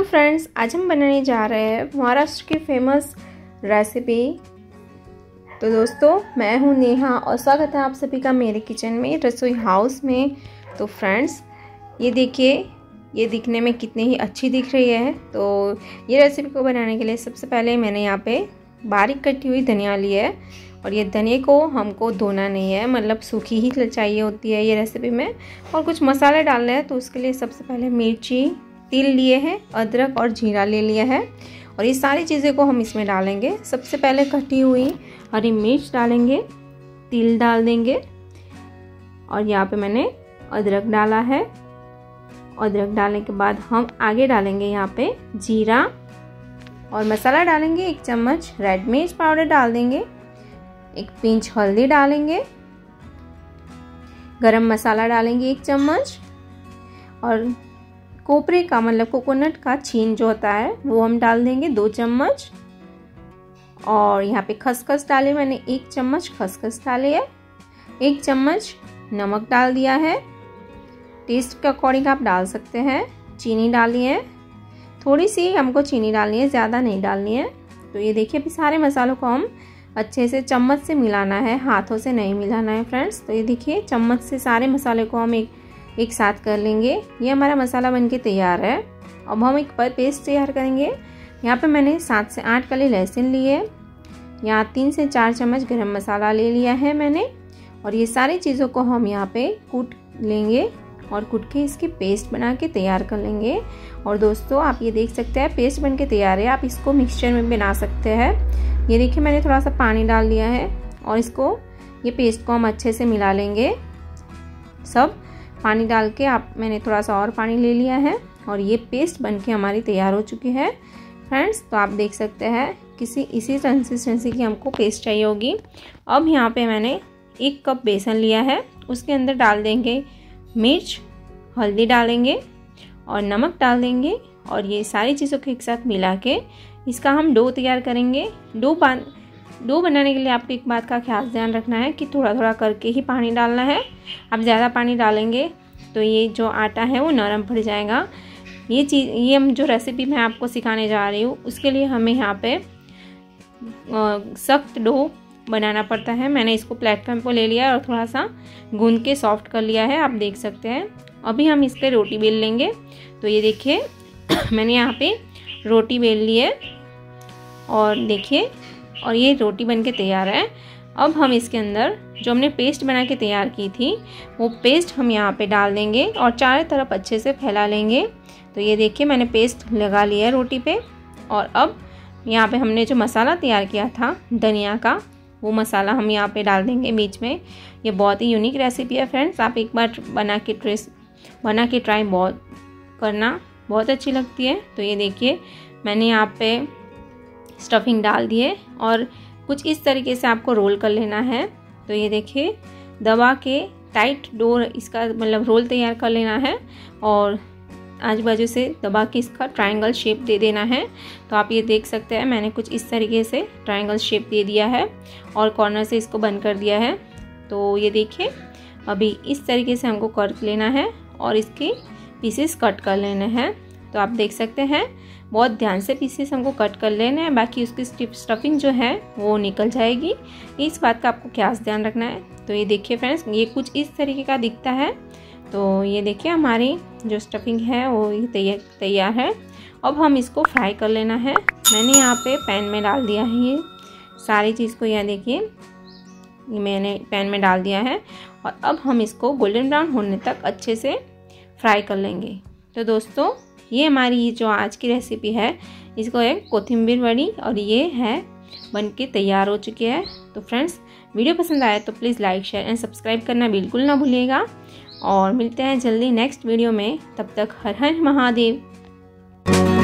Hello friends, आज हम बनाने जा रहे हैं महाराष्ट्र की फेमस रेसिपी। तो दोस्तों, मैं हूं नेहा और स्वागत है आप सभी का मेरे किचन में, रसोई हाउस में। तो फ्रेंड्स, ये देखिए, ये दिखने में कितनी ही अच्छी दिख रही है। तो ये रेसिपी को बनाने के लिए सबसे पहले मैंने यहाँ पे बारीक कटी हुई धनिया ली है और ये धनिये को हमको धोना नहीं है, मतलब सूखी ही चाहिए होती है ये रेसिपी में। और कुछ मसाले डालने हैं, तो उसके लिए सबसे पहले मिर्ची, तिल लिए हैं, अदरक और जीरा ले लिया है और ये सारी चीज़ें को हम इसमें डालेंगे। सबसे पहले कटी हुई हरी मिर्च डालेंगे, तिल डाल देंगे और यहाँ पे मैंने अदरक डाला है। अदरक डालने के बाद हम आगे डालेंगे यहाँ पे जीरा और मसाला डालेंगे। 1 चम्मच रेड मिर्च पाउडर डाल देंगे, 1 पिंच हल्दी डालेंगे, गरम मसाला डालेंगे 1 चम्मच और कोपरे का मतलब कोकोनट का छीन जो होता है वो हम डाल देंगे 2 चम्मच। और यहाँ पे खसखस डाले मैंने, 1 चम्मच खसखस डाली है, 1 चम्मच नमक डाल दिया है। टेस्ट के अकॉर्डिंग आप डाल सकते हैं। चीनी डाली है, थोड़ी सी हमको चीनी डालनी है, ज़्यादा नहीं डालनी है। तो ये देखिए, अभी सारे मसालों को हम अच्छे से चम्मच से मिलाना है, हाथों से नहीं मिलाना है फ्रेंड्स। तो ये देखिए, चम्मच से सारे मसाले को हम एक साथ कर लेंगे। ये हमारा मसाला बनके तैयार है। अब हम एक पेस्ट तैयार करेंगे। यहाँ पे मैंने 7 से 8 कली लहसुन लिए, यहाँ 3 से 4 चम्मच गरम मसाला ले लिया है मैंने और ये सारी चीज़ों को हम यहाँ पे कूट लेंगे और कूट के इसकी पेस्ट बना के तैयार कर लेंगे। और दोस्तों, आप ये देख सकते हैं, पेस्ट बनके तैयार है। आप इसको मिक्सचर में बना सकते हैं। ये देखिए, मैंने थोड़ा सा पानी डाल दिया है और इसको, ये पेस्ट को हम अच्छे से मिला लेंगे। सब पानी डाल के मैंने थोड़ा सा और पानी ले लिया है और ये पेस्ट बनके हमारी तैयार हो चुकी है फ्रेंड्स। तो आप देख सकते हैं, किसी इसी कंसिस्टेंसी की हमको पेस्ट चाहिए होगी। अब यहाँ पे मैंने 1 कप बेसन लिया है, उसके अंदर डाल देंगे मिर्च, हल्दी डालेंगे और नमक डाल देंगे और ये सारी चीज़ों को एक साथ मिला के इसका हम डो तैयार करेंगे। डो बनाने के लिए आपको एक बात का ख्याल ध्यान रखना है कि थोड़ा थोड़ा करके ही पानी डालना है। आप ज़्यादा पानी डालेंगे तो ये जो आटा है वो नरम पड़ जाएगा। ये हम जो रेसिपी मैं आपको सिखाने जा रही हूँ, उसके लिए हमें यहाँ पे सख्त डो बनाना पड़ता है। मैंने इसको प्लेटफॉर्म पर ले लिया और थोड़ा सा गूंद के सॉफ्ट कर लिया है, आप देख सकते हैं। अभी हम इस पर रोटी बेल लेंगे। तो ये देखिए, मैंने यहाँ पे रोटी बेल ली है और देखिए, और ये रोटी बनके तैयार है। अब हम इसके अंदर जो हमने पेस्ट बना के तैयार की थी वो पेस्ट हम यहाँ पे डाल देंगे और चारों तरफ अच्छे से फैला लेंगे। तो ये देखिए, मैंने पेस्ट लगा लिया है रोटी पे। और अब यहाँ पे हमने जो मसाला तैयार किया था धनिया का, वो मसाला हम यहाँ पे डाल देंगे बीच में। ये बहुत ही यूनिक रेसिपी है फ्रेंड्स, आप एक बार बना के ट्राई बहुत करना, बहुत अच्छी लगती है। तो ये देखिए, मैंने यहाँ पे स्टफिंग डाल दिए और कुछ इस तरीके से आपको रोल कर लेना है। तो ये देखिए, दबा के टाइट डो इसका मतलब रोल तैयार कर लेना है और आजू बाजू से दबा के इसका ट्रायंगल शेप दे देना है। तो आप ये देख सकते हैं, मैंने कुछ इस तरीके से ट्रायंगल शेप दे दिया है और कॉर्नर से इसको बंद कर दिया है। तो ये देखिए, अभी इस तरीके से हमको कट लेना है और इसके पीसेस कट कर लेने हैं। तो आप देख सकते हैं, बहुत ध्यान से पीसेस हमको कट कर लेने हैं, बाकी उसकी स्टफिंग जो है वो निकल जाएगी। इस बात का आपको खास ध्यान रखना है। तो ये देखिए फ्रेंड्स, ये कुछ इस तरीके का दिखता है। तो ये देखिए, हमारी जो स्टफिंग है वो तैयार है। अब हम इसको फ्राई कर लेना है। मैंने यहाँ पे पैन में डाल दिया है ये सारी चीज़ को। यह देखिए, मैंने पैन में डाल दिया है और अब हम इसको गोल्डन ब्राउन होने तक अच्छे से फ्राई कर लेंगे। तो दोस्तों, ये हमारी जो आज की रेसिपी है, इसको एक कोथिंबीर वड़ी और ये है बनके तैयार हो चुकी है। तो फ्रेंड्स, वीडियो पसंद आए तो please like, share and subscribe करना बिल्कुल ना भूलिएगा और मिलते हैं जल्दी नेक्स्ट वीडियो में। तब तक हर हर महादेव।